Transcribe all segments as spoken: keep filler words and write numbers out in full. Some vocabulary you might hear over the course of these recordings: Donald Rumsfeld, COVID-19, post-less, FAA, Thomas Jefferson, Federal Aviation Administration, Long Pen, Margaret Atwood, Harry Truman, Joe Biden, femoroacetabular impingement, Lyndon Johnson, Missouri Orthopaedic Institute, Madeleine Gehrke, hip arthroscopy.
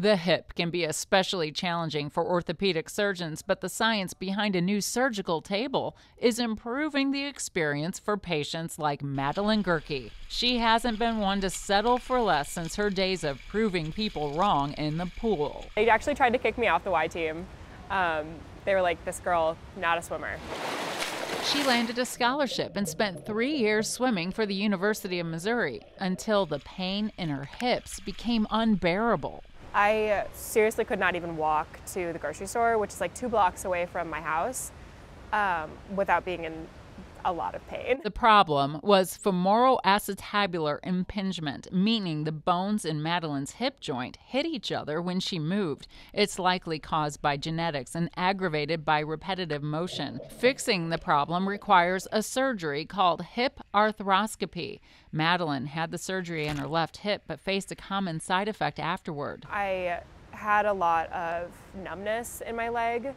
The hip can be especially challenging for orthopedic surgeons, but the science behind a new surgical table is improving the experience for patients like Madeleine Gehrke. She hasn't been one to settle for less since her days of proving people wrong in the pool. They actually tried to kick me off the Y team. Um, they were like, this girl, not a swimmer. She landed a scholarship and spent three years swimming for the University of Missouri until the pain in her hips became unbearable. I seriously could not even walk to the grocery store, which is like two blocks away from my house, um, without being in a lot of pain. The problem was femoroacetabular impingement, meaning the bones in Madeleine's hip joint hit each other when she moved. It's likely caused by genetics and aggravated by repetitive motion. Fixing the problem requires a surgery called hip arthroscopy. Madeleine had the surgery in her left hip but faced a common side effect afterward. I had a lot of numbness in my leg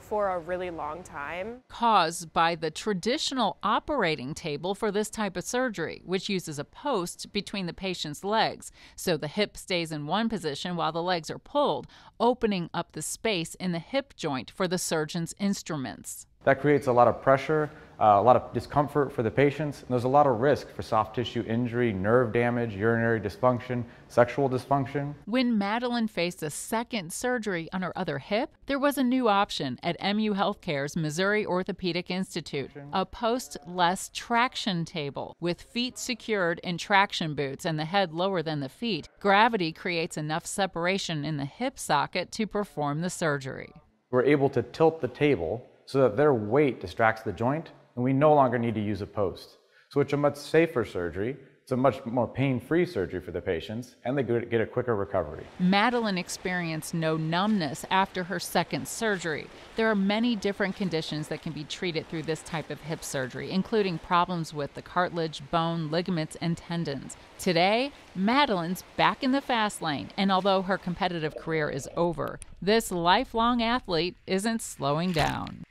for a really long time. Caused by the traditional operating table for this type of surgery, which uses a post between the patient's legs, so the hip stays in one position while the legs are pulled, opening up the space in the hip joint for the surgeon's instruments. That creates a lot of pressure, uh, a lot of discomfort for the patients, and there's a lot of risk for soft tissue injury, nerve damage, urinary dysfunction, sexual dysfunction. When Madeleine faced a second surgery on her other hip, there was a new option at M U Healthcare's Missouri Orthopaedic Institute, a post-less traction table. With feet secured in traction boots and the head lower than the feet, gravity creates enough separation in the hip socket to perform the surgery. We're able to tilt the table so that their weight distracts the joint, and we no longer need to use a post. So it's a much safer surgery, it's a much more pain-free surgery for the patients, and they get a quicker recovery. Madeleine experienced no numbness after her second surgery. There are many different conditions that can be treated through this type of hip surgery, including problems with the cartilage, bone, ligaments, and tendons. Today, Madeleine's back in the fast lane, and although her competitive career is over, this lifelong athlete isn't slowing down.